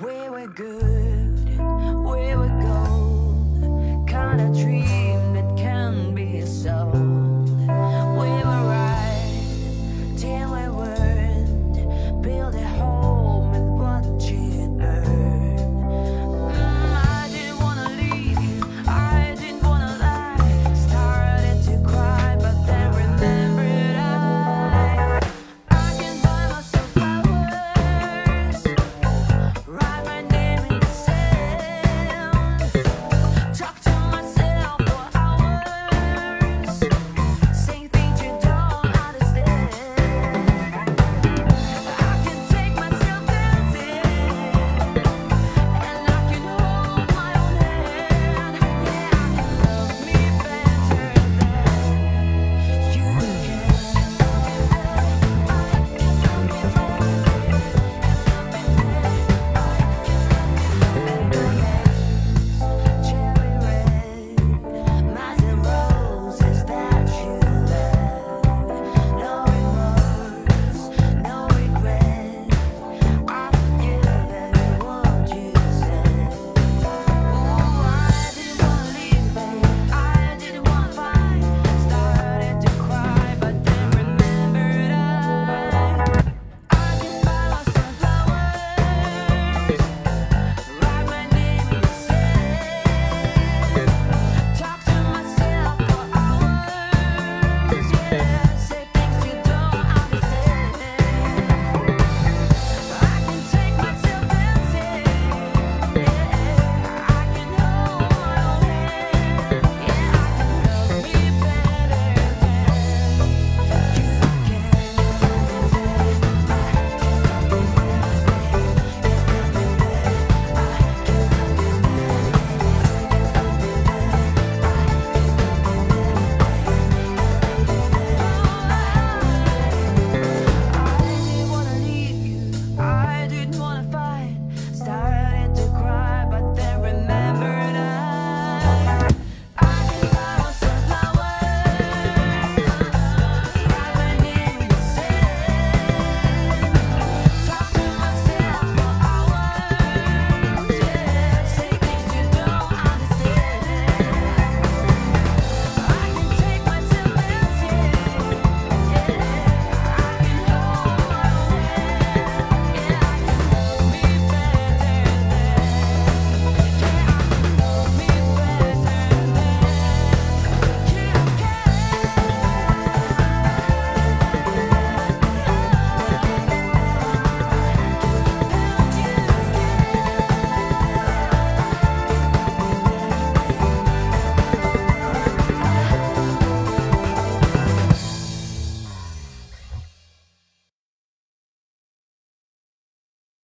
We were good, we were gold, kind of dream.